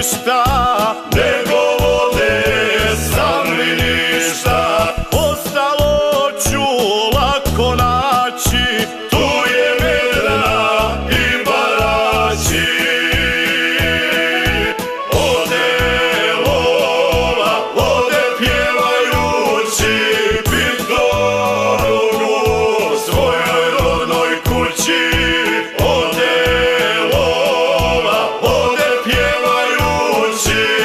лишта, негово не je sam li ništa. Ostalo ću lako naći, tu je vedra i baraći. Ode lola, ode pjevajući, bit dorugu svojoj rodnoj kući. Ode lola, ode pjevajući.